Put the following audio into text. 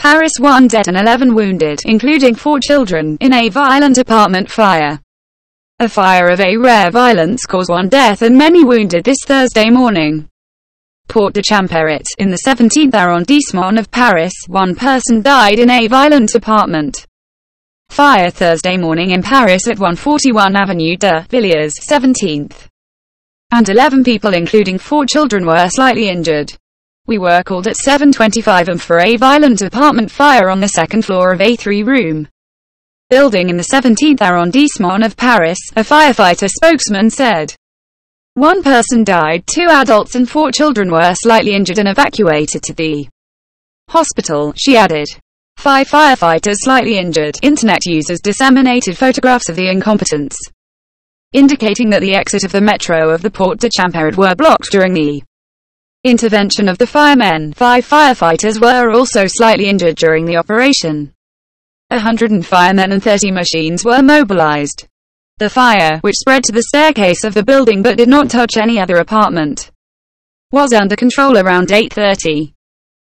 Paris, 1 dead and 11 wounded, including 4 children, in a violent apartment fire. A fire of a rare violence caused 1 death and many wounded this Thursday morning. Porte de Champerret, in the 17th arrondissement of Paris, 1 person died in a violent apartment fire Thursday morning in Paris at 141 Avenue de Villiers, 17th. And 11 people including 4 children were slightly injured. We were called at 7:25 am for a violent apartment fire on the second floor of a 3-room building in the 17th arrondissement of Paris, a firefighter spokesman said. 1 person died, 2 adults and 4 children were slightly injured and evacuated to the hospital, she added. 5 firefighters slightly injured. Internet users disseminated photographs of the incompetents, indicating that the exit of the metro of the Porte de Champerret were blocked during the intervention of the firemen. 5 firefighters were also slightly injured during the operation. 100 firemen and 30 machines were mobilized. The fire, which spread to the staircase of the building but did not touch any other apartment, was under control around 8:30.